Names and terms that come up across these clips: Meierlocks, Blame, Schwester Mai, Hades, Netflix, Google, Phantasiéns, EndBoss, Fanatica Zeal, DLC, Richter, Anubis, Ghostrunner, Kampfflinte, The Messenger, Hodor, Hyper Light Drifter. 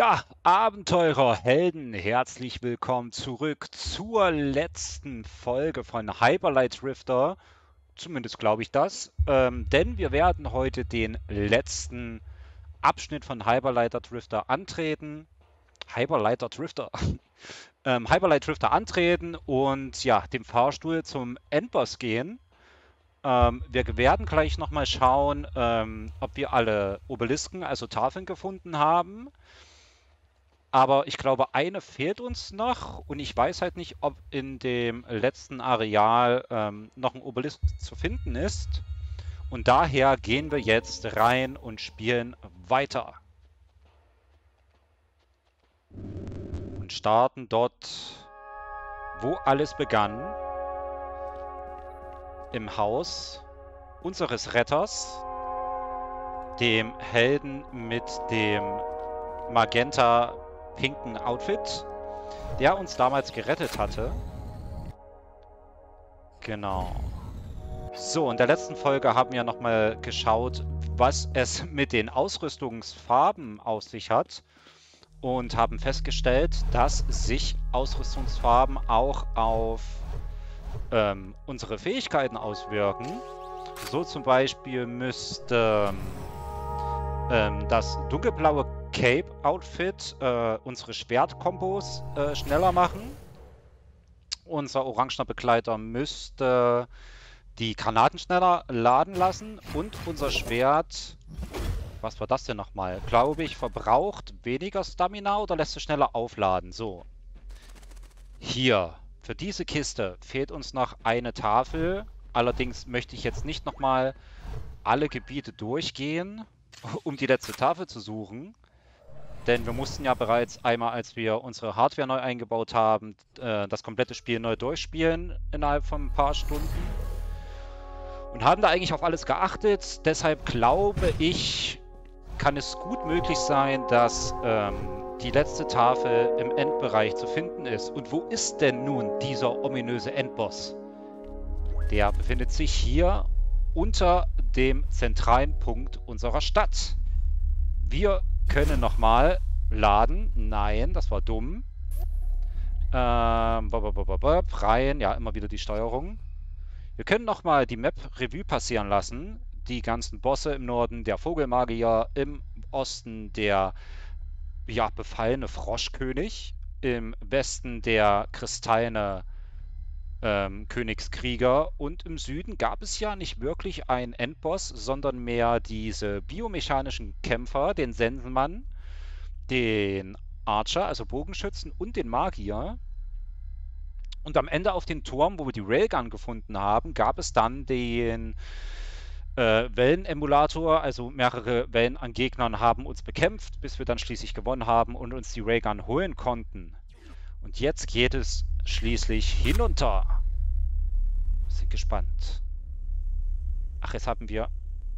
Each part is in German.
Ja, Abenteurer, Helden, herzlich willkommen zurück zur letzten Folge von Hyper Light Drifter. Zumindest glaube ich das. Denn wir werden heute den letzten Abschnitt von Hyper Light Drifter antreten. Hyper Light Drifter antreten und ja, dem Fahrstuhl zum Endboss gehen. Wir werden gleich nochmal schauen, ob wir alle Obelisken, also Tafeln, gefunden haben. Aber ich glaube, eine fehlt uns noch und ich weiß halt nicht, ob in dem letzten Areal noch ein Obelisk zu finden ist. Und daher gehen wir jetzt rein und spielen weiter. Und starten dort, wo alles begann. Im Haus unseres Retters, dem Helden mit dem magenta-pinken Outfit, der uns damals gerettet hatte. Genau. So, in der letzten Folge haben wir nochmal geschaut, was es mit den Ausrüstungsfarben auf sich hat und haben festgestellt, dass sich Ausrüstungsfarben auch auf unsere Fähigkeiten auswirken. So zum Beispiel müsste das dunkelblaue Cape-Outfit unsere Schwertkombos schneller machen. Unser orangener Begleiter müsste die Granaten schneller laden lassen und unser Schwert, was war das denn nochmal? Glaube ich, verbraucht weniger Stamina oder lässt es schneller aufladen. So. Hier. Für diese Kiste fehlt uns noch eine Tafel. Allerdings möchte ich jetzt nicht nochmal alle Gebiete durchgehen, um die letzte Tafel zu suchen. Denn wir mussten ja bereits einmal, als wir unsere Hardware neu eingebaut haben, das komplette Spiel neu durchspielen innerhalb von ein paar Stunden. Und haben da eigentlich auf alles geachtet. Deshalb glaube ich, kann es gut möglich sein, dass die letzte Tafel im Endbereich zu finden ist. Und wo ist denn nun dieser ominöse Endboss? Der befindet sich hier unter dem zentralen Punkt unserer Stadt. Wir können nochmal laden. Nein, das war dumm. Rein, ja, immer wieder die Steuerung. Wir können nochmal die Map Revue passieren lassen. Die ganzen Bosse im Norden, der Vogelmagier, im Osten der befallene Froschkönig, im Westen der kristallene Königskrieger und im Süden gab es ja nicht wirklich einen Endboss, sondern mehr diese biomechanischen Kämpfer, den Sensenmann, den Archer, also Bogenschützen und den Magier. Und am Ende auf den Turm, wo wir die Railgun gefunden haben, gab es dann den Wellenemulator, also mehrere Wellen an Gegnern haben uns bekämpft, bis wir dann schließlich gewonnen haben und uns die Raygun holen konnten. Und jetzt geht es schließlich hinunter. Wir sind gespannt. Ach, jetzt haben wir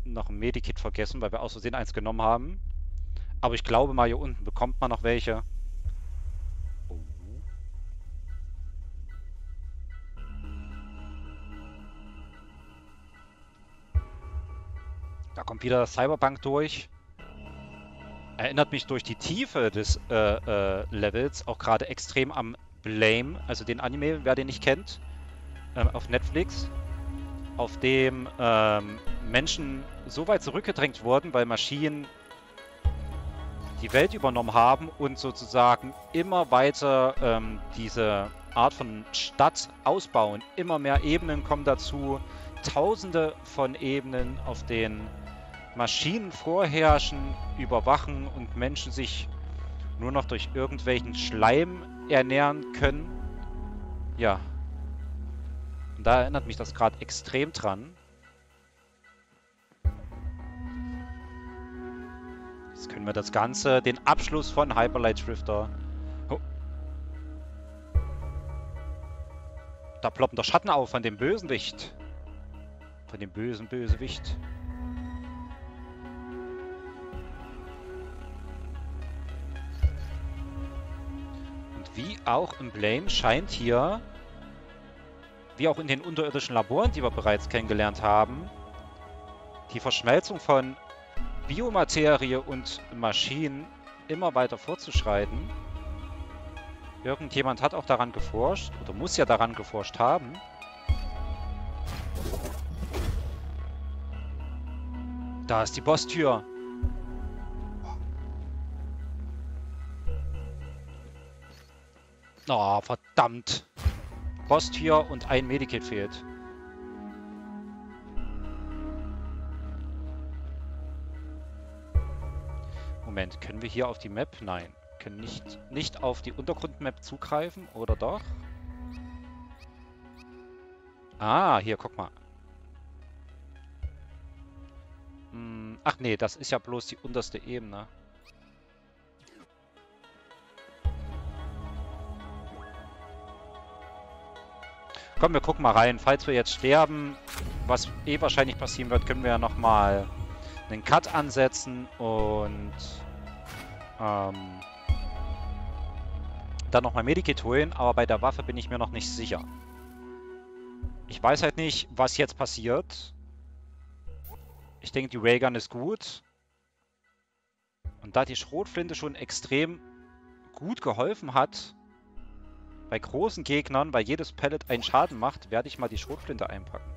noch ein Medikit vergessen, weil wir aus Versehen eins genommen haben. Aber ich glaube mal, hier unten bekommt man noch welche. Oh. Da kommt wieder das Cyberpunk durch. Erinnert mich durch die Tiefe des Levels auch gerade extrem am Blame, also den Anime, wer den nicht kennt, auf Netflix, auf dem Menschen so weit zurückgedrängt wurden, weil Maschinen die Welt übernommen haben und sozusagen immer weiter diese Art von Stadt ausbauen. Immer mehr Ebenen kommen dazu, Tausende von Ebenen, auf denen Maschinen vorherrschen, überwachen und Menschen sich nur noch durch irgendwelchen Schleim ernähren können. Ja. Und da erinnert mich das gerade extrem dran. Jetzt können wir das Ganze, den Abschluss von Hyper Light Drifter. Oh. Da ploppen doch Schatten auf von dem Bösenwicht. Von dem Bösewicht. Wie auch im Blame scheint hier, wie auch in den unterirdischen Laboren, die wir bereits kennengelernt haben, die Verschmelzung von Biomaterie und Maschinen immer weiter vorzuschreiten. Irgendjemand hat auch daran geforscht, oder muss ja daran geforscht haben. Da ist die Bosstür. Na, verdammt. Bosstür und ein Medikit fehlt. Moment, können wir hier auf die Map? Nein. Können nicht auf die Untergrundmap zugreifen, oder doch? Ah, hier, guck mal. Ach nee, das ist ja bloß die unterste Ebene. Komm, wir gucken mal rein. Falls wir jetzt sterben, was eh wahrscheinlich passieren wird, können wir ja nochmal einen Cut ansetzen und dann nochmal Medikit holen. Aber bei der Waffe bin ich mir noch nicht sicher. Ich weiß halt nicht, was jetzt passiert. Ich denke, die Raygun ist gut. Und da die Schrotflinte schon extrem gut geholfen hat, bei großen Gegnern, weil jedes Pellet einen Schaden macht, werde ich mal die Schrotflinte einpacken.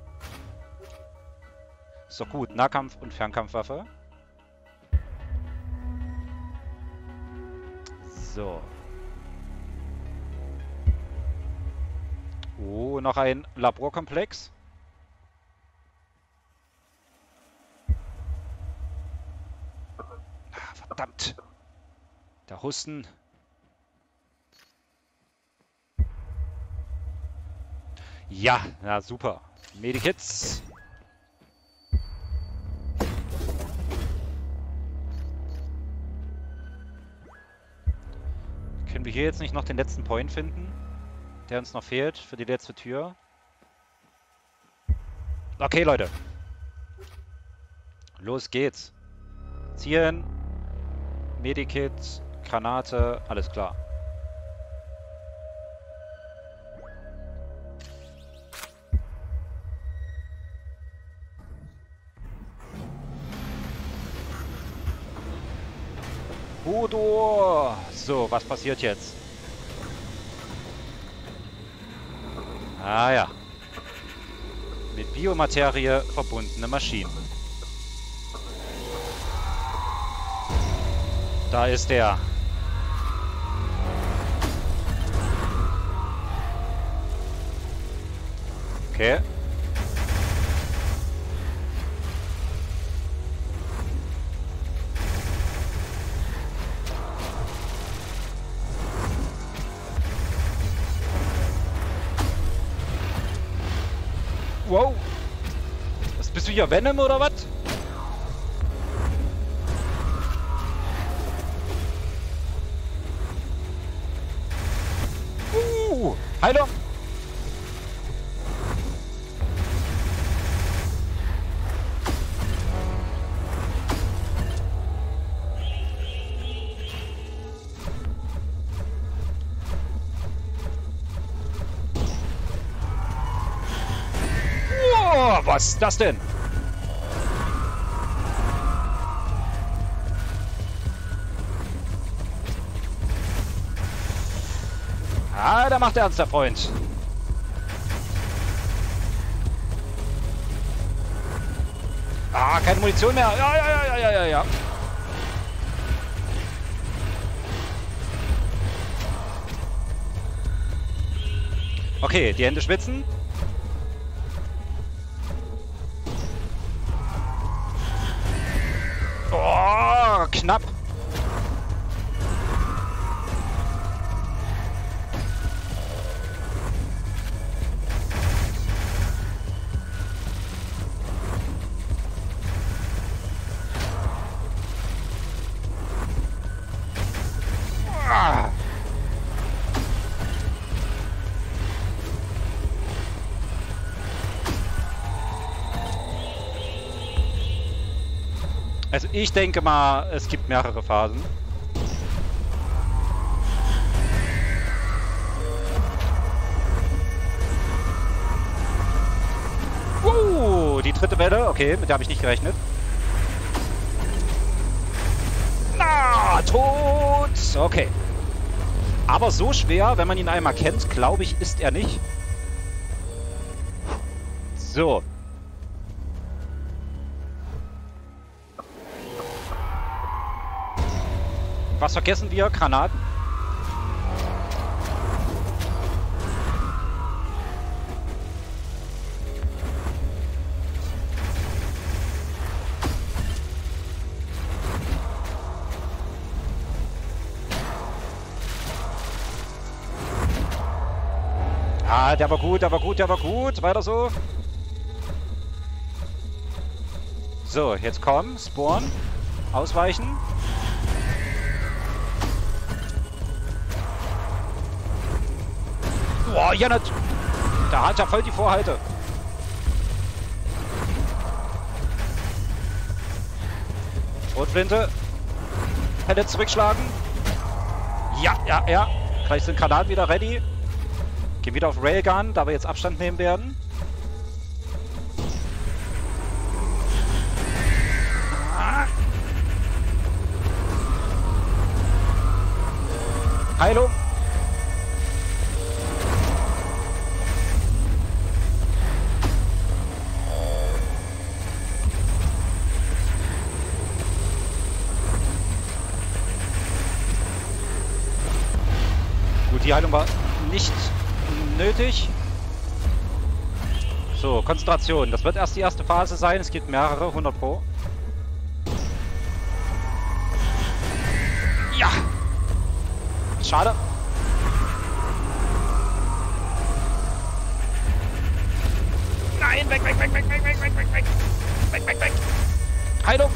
Ist doch gut. Nahkampf- und Fernkampfwaffe. So. Oh, noch ein Laborkomplex. Ah, verdammt. Der Husten. Ja, na super. Medikits. Können wir hier jetzt nicht noch den letzten Point finden, der uns noch fehlt für die letzte Tür? Okay, Leute. Los geht's. Ziehen. Medikit, Granate, alles klar. Hodor! So, was passiert jetzt? Ah ja. Mit Biomaterie verbundene Maschinen. Da ist er. Okay. Wow. Was bist du hier, Venom oder was? Heilung! Oh, was ist das denn? Ah, da macht er ernst, der Freund. Ah, keine Munition mehr. Ja. Okay, die Hände schwitzen. Oh, knapp. Also ich denke mal, es gibt mehrere Phasen. Die dritte Welle. Okay, mit der habe ich nicht gerechnet. Na! Ah, tot! Okay. Aber so schwer, wenn man ihn einmal kennt, glaube ich, ist er nicht. So. Was vergessen wir? Granaten. Ah, der war gut, der war gut, der war gut. Weiter so. So, jetzt komm, Spawn. Ausweichen. Boah, ja nicht. Da hat er voll die Vorhalte. Schrotflinte. Pellets zurückschlagen. Ja. Gleich sind Granaten wieder ready. Gehen wieder auf Railgun, da wir jetzt Abstand nehmen werden. Heilung. Die Heilung war nicht nötig. So, Konzentration. Das wird erst die erste Phase sein. Es gibt mehrere, 100 Pro. Ja! Schade. Nein, weg. Heilung.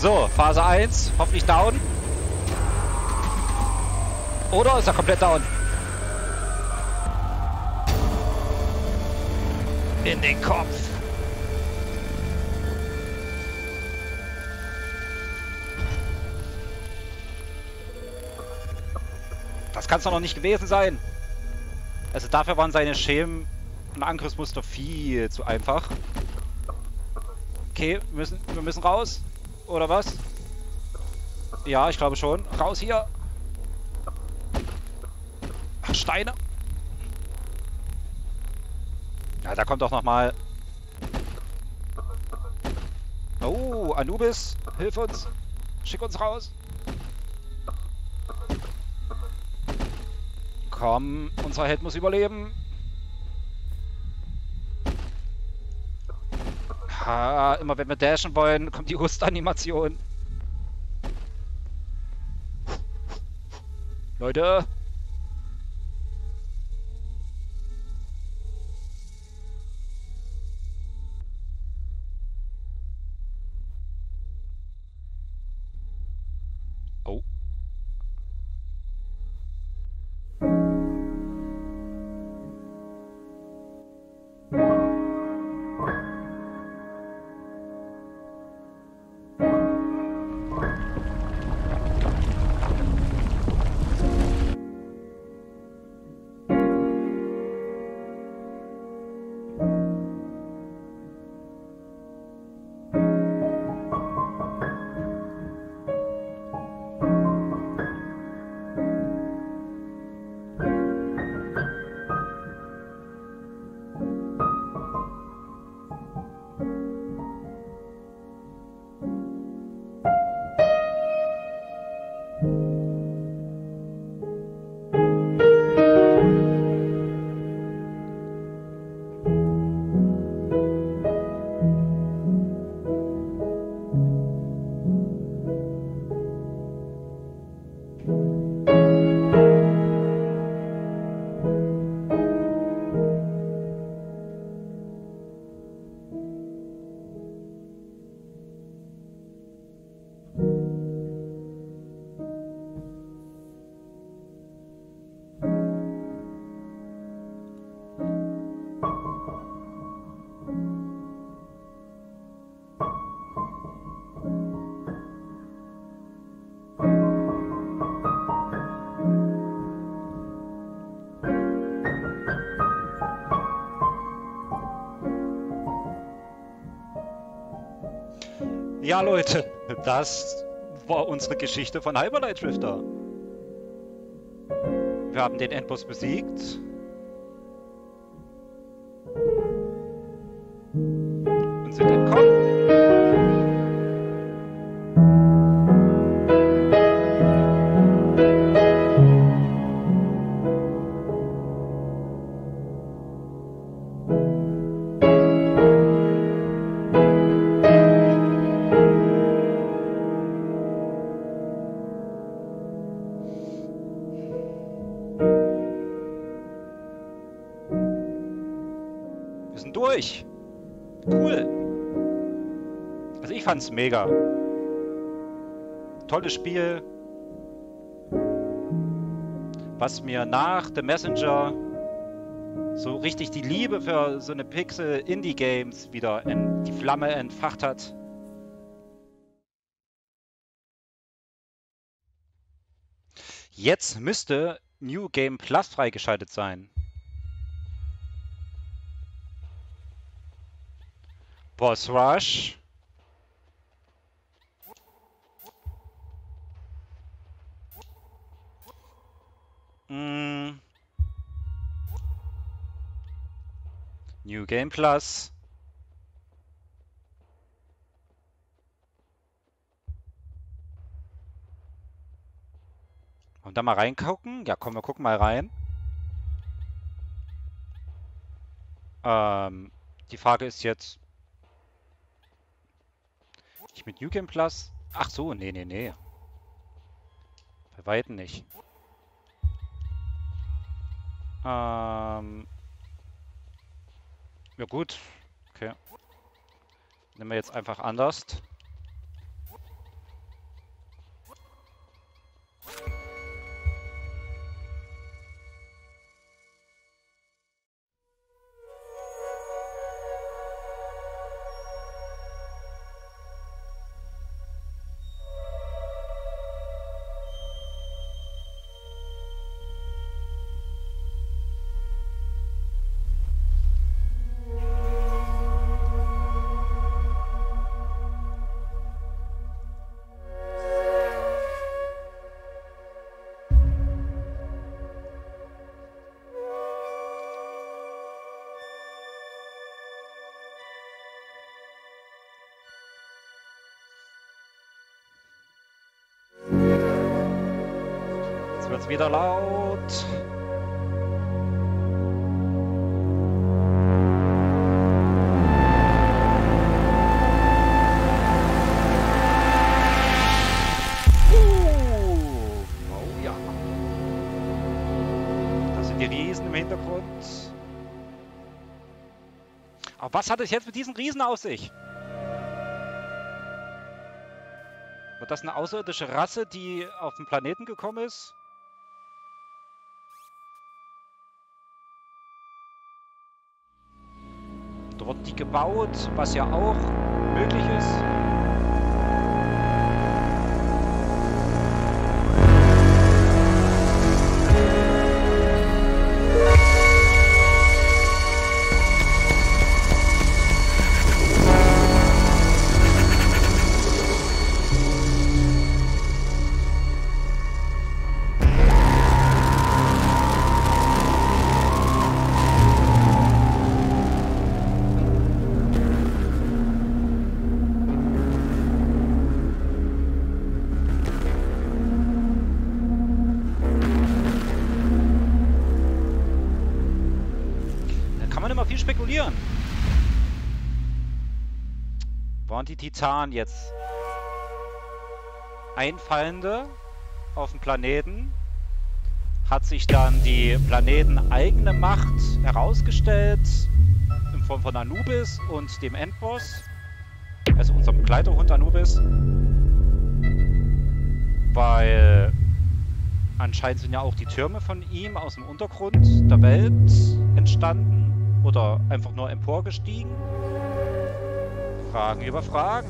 So, Phase 1, hoffentlich down. Oder ist er komplett down? In den Kopf. Das kann es doch noch nicht gewesen sein. Also dafür waren seine Schemen und Angriffsmuster viel zu einfach. Okay, wir müssen raus. Oder was? Ja, ich glaube schon. Raus hier! Ach, Steine! Ja, da kommt doch nochmal. Oh, Anubis, hilf uns! Schick uns raus! Komm, unser Held muss überleben! Ah, immer wenn wir dashen wollen, kommt die Hustanimation. Leute. Oh. Ja, Leute, das war unsere Geschichte von Hyper Light Drifter. Wir haben den Endboss besiegt. Und sind durch. Cool. Also ich fand's mega. Tolles Spiel. Was mir nach The Messenger so richtig die Liebe für so eine Pixel-Indie-Games wieder die Flamme entfacht hat. Jetzt müsste New Game Plus freigeschaltet sein. Boss Rush. New Game Plus. Und da mal reingucken? Ja, komm, wir gucken mal rein. Die Frage ist jetzt, ich mit New Game Plus? Ach so, nee, nee, nee. Bei weitem nicht. Ja gut, okay. Nehmen wir jetzt einfach anders. Jetzt wieder laut. Oh ja. Da sind die Riesen im Hintergrund. Aber was hat es jetzt mit diesen Riesen auf sich? War das eine außerirdische Rasse, die auf den Planeten gekommen ist? Wird die gebaut, was ja auch möglich ist. Spekulieren. Waren die Titanen jetzt Einfallende auf dem Planeten? Hat sich dann die planeteneigene Macht herausgestellt in Form von Anubis und dem Endboss, also unserem Begleiterhund Anubis, weil anscheinend sind ja auch die Türme von ihm aus dem Untergrund der Welt entstanden. Oder einfach nur emporgestiegen? Fragen über Fragen.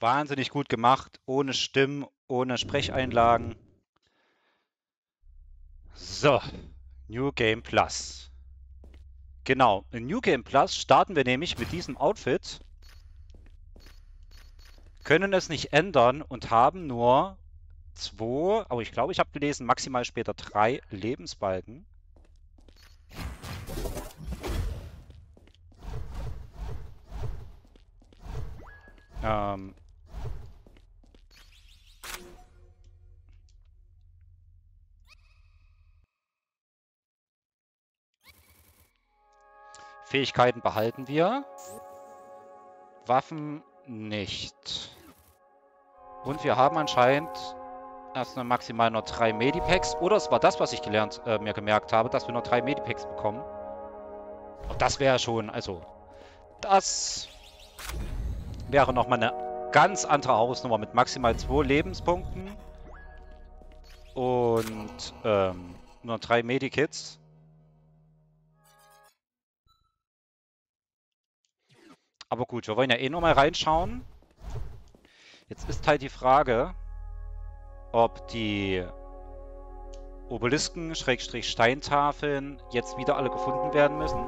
wahnsinnig gut gemacht, ohne Stimmen, ohne Sprecheinlagen. So, New Game Plus. Genau, in New Game Plus starten wir nämlich mit diesem Outfit, können es nicht ändern und haben nur 2, aber ich glaube, ich habe gelesen, maximal später 3 Lebensbalken. Fähigkeiten behalten wir. Waffen nicht. Und wir haben anscheinend erstmal maximal nur 3 Medipacks. Oder es war das, was ich mir gemerkt habe, dass wir nur 3 Medipacks bekommen. Und das wäre schon, also, das wäre nochmal eine ganz andere Hausnummer mit maximal 2 Lebenspunkten. Und nur 3 Medikits. Aber gut, wir wollen ja eh nochmal reinschauen. Jetzt ist halt die Frage, ob die Obelisken, Schrägstrich Steintafeln, jetzt wieder alle gefunden werden müssen.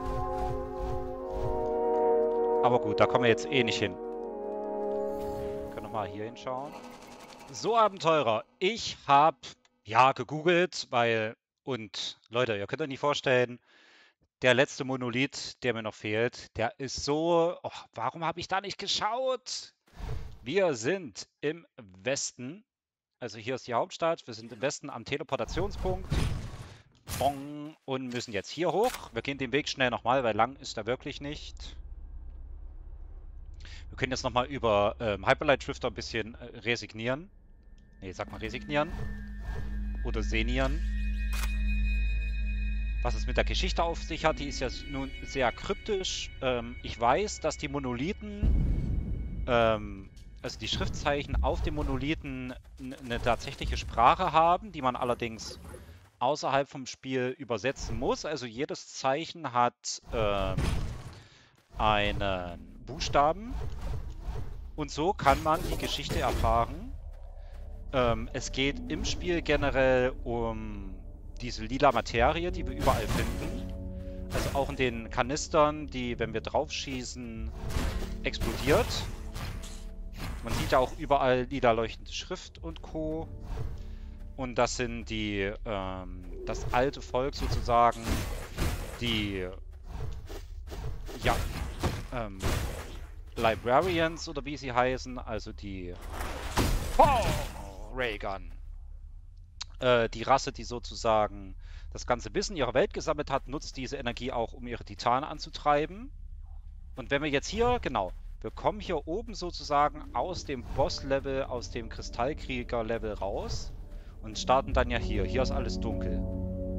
Aber gut, da kommen wir jetzt eh nicht hin. Wir können nochmal hier hinschauen. So, Abenteurer, ich habe ja gegoogelt, weil... Und Leute, ihr könnt euch nicht vorstellen... Der letzte Monolith, der mir noch fehlt, der ist so... Oh, warum habe ich da nicht geschaut? Wir sind im Westen. Also hier ist die Hauptstadt. Wir sind im Westen am Teleportationspunkt. Bong. Und müssen jetzt hier hoch. Wir gehen den Weg schnell nochmal, weil lang ist er wirklich nicht. Wir können jetzt nochmal über Hyper Light Drifter ein bisschen resignieren. Ne, sag mal resignieren. Oder senieren. Was es mit der Geschichte auf sich hat, die ist ja nun sehr kryptisch. Ich weiß, dass die Monolithen, also die Schriftzeichen auf den Monolithen eine tatsächliche Sprache haben, die man allerdings außerhalb vom Spiel übersetzen muss. Also jedes Zeichen hat einen Buchstaben und so kann man die Geschichte erfahren. Es geht im Spiel generell um... diese lila Materie, die wir überall finden. Also auch in den Kanistern, die, wenn wir drauf schießen, explodiert. Man sieht ja auch überall lila leuchtende Schrift und Co. Und das sind die, das alte Volk sozusagen, die, ja, Librarians oder wie sie heißen, also die Raygun. Die Rasse, die sozusagen das ganze Wissen ihrer Welt gesammelt hat, nutzt diese Energie auch, um ihre Titanen anzutreiben. Und wenn wir jetzt hier, genau, wir kommen hier oben sozusagen aus dem Boss-Level, aus dem Kristallkrieger-Level raus und starten dann ja hier. Hier ist alles dunkel.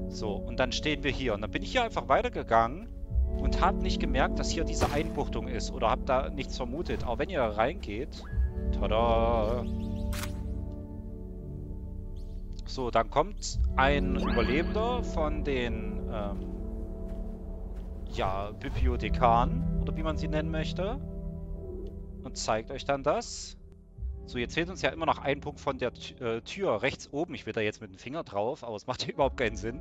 So, und dann stehen wir hier. Und dann bin ich hier einfach weitergegangen und habe nicht gemerkt, dass hier diese Einbuchtung ist oder habe da nichts vermutet. Auch wenn ihr da reingeht, tada! So, dann kommt ein Überlebender von den ja, Bibliothekaren, oder wie man sie nennen möchte, und zeigt euch dann das. So, jetzt fehlt uns ja immer noch ein Punkt von der Tür rechts oben. Ich will da jetzt mit dem Finger drauf, aber es macht ja überhaupt keinen Sinn.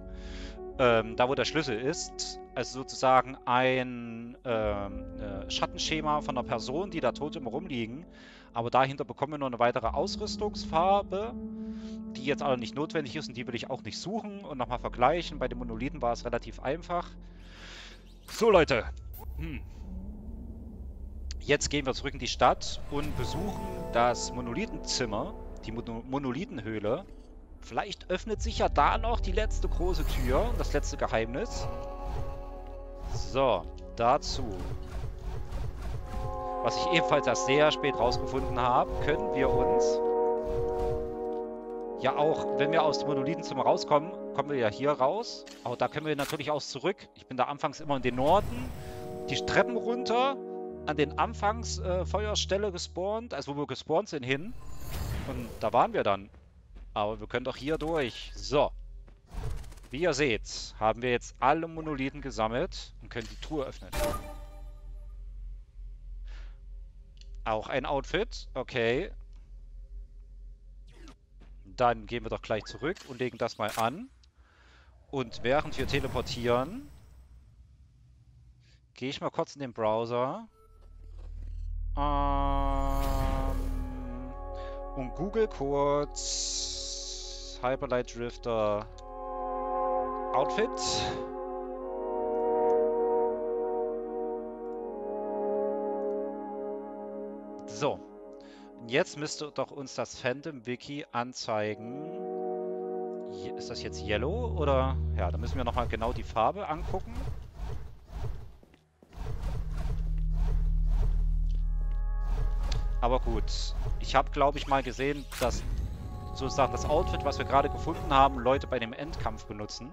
Da, wo der Schlüssel ist, also sozusagen ein Schattenschema von einer Person, die da tot immer rumliegen. Aber dahinter bekommen wir noch eine weitere Ausrüstungsfarbe, die jetzt aber nicht notwendig ist und die will ich auch nicht suchen und nochmal vergleichen. Bei den Monolithen war es relativ einfach. So, Leute. Jetzt gehen wir zurück in die Stadt und besuchen das Monolithenzimmer, die Monolithenhöhle. Vielleicht öffnet sich ja da noch die letzte große Tür und das letzte Geheimnis. So, dazu... Was ich ebenfalls erst sehr spät rausgefunden habe, können wir uns... Ja, auch wenn wir aus dem Monolithenzimmer rauskommen, kommen wir ja hier raus. Aber da können wir natürlich auch zurück. Ich bin da anfangs immer in den Norden, die Treppen runter, an den Anfangsfeuerstelle gespawnt, also wo wir gespawnt sind, hin. Und da waren wir dann. Aber wir können doch hier durch. So. Wie ihr seht, haben wir jetzt alle Monolithen gesammelt und können die Truhe öffnen. Auch ein Outfit. Okay. Dann gehen wir doch gleich zurück und legen das mal an. Und während wir teleportieren, gehe ich mal kurz in den Browser und google kurz Hyper Light Drifter Outfit. So, und jetzt müsste doch uns das Fandom-Wiki anzeigen. Ist das jetzt Yellow oder? Ja, da müssen wir nochmal genau die Farbe angucken. Aber gut, ich habe glaube ich mal gesehen, dass sozusagen das Outfit, was wir gerade gefunden haben, Leute bei dem Endkampf benutzen.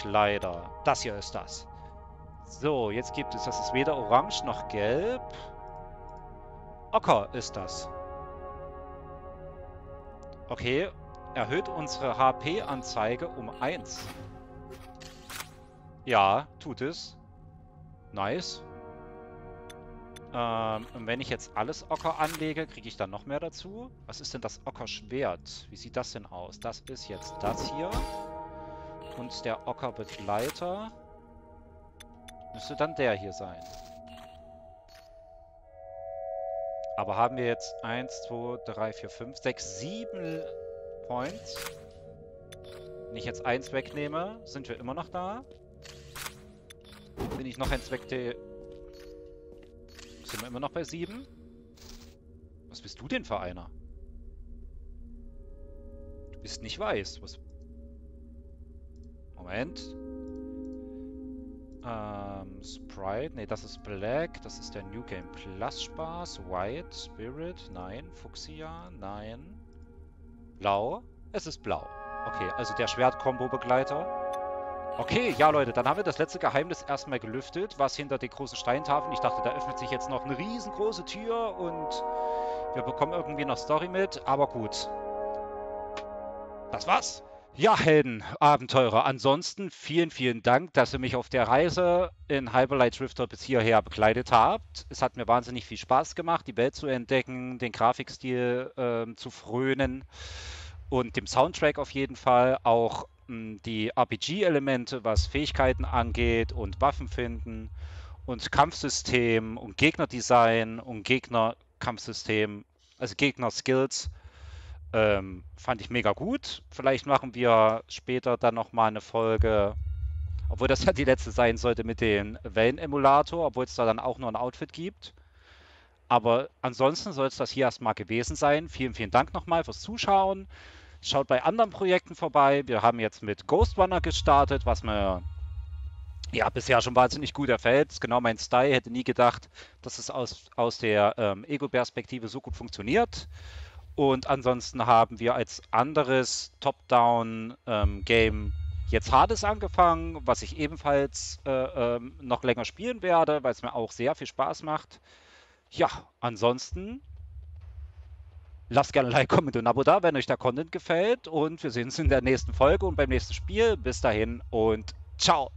Kleider. Das hier ist das. So, jetzt gibt es, das ist weder orange noch gelb. Ocker ist das. Okay, erhöht unsere HP-Anzeige um 1. Ja, tut es. Nice. Und wenn ich jetzt alles Ocker anlege, kriege ich dann noch mehr dazu. Was ist denn das Ockerschwert? Wie sieht das denn aus? Das ist jetzt das hier. Und der Ockerbegleiter müsste dann der hier sein. Aber haben wir jetzt 1, 2, 3, 4, 5, 6, 7 Points. Wenn ich jetzt eins wegnehme, sind wir immer noch da. Wenn ich noch eins wegnehme, sind wir immer noch bei 7. Was bist du denn für einer? Du bist nicht weiß. Was? Moment. Sprite, nee, das ist Black, das ist der New Game Plus Spaß, White, Spirit, nein, Fuchsia, nein, Blau, es ist Blau. Okay, also der Schwert-Kombo-Begleiter. Okay, ja Leute, dann haben wir das letzte Geheimnis erstmal gelüftet, was hinter den großen Steintafeln, ich dachte, da öffnet sich jetzt noch eine riesengroße Tür und wir bekommen irgendwie noch Story mit, aber gut. Das war's. Ja, Helden, Abenteurer, ansonsten vielen, vielen Dank, dass ihr mich auf der Reise in Hyper Light Drifter bis hierher begleitet habt. Es hat mir wahnsinnig viel Spaß gemacht, die Welt zu entdecken, den Grafikstil zu frönen und dem Soundtrack auf jeden Fall. Auch die RPG-Elemente, was Fähigkeiten angeht und Waffen finden und Kampfsystem und Gegnerdesign und Gegnerkampfsystem, also Gegner-Skills. Fand ich mega gut. Vielleicht machen wir später dann nochmal eine Folge, obwohl das ja die letzte sein sollte mit dem Wellen-Emulator, obwohl es da dann auch noch ein Outfit gibt. Aber ansonsten soll es das hier erstmal gewesen sein. Vielen, vielen Dank nochmal fürs Zuschauen. Schaut bei anderen Projekten vorbei. Wir haben jetzt mit Ghostrunner gestartet, was mir ja bisher schon wahnsinnig gut gefällt. Ist genau mein Style. Hätte nie gedacht, dass es aus der Ego-Perspektive so gut funktioniert. Und ansonsten haben wir als anderes Top-Down-Game jetzt Hades angefangen, was ich ebenfalls noch länger spielen werde, weil es mir auch sehr viel Spaß macht. Ja, ansonsten lasst gerne ein Like, Comment und Abo da, wenn euch der Content gefällt. Und wir sehen uns in der nächsten Folge und beim nächsten Spiel. Bis dahin und ciao!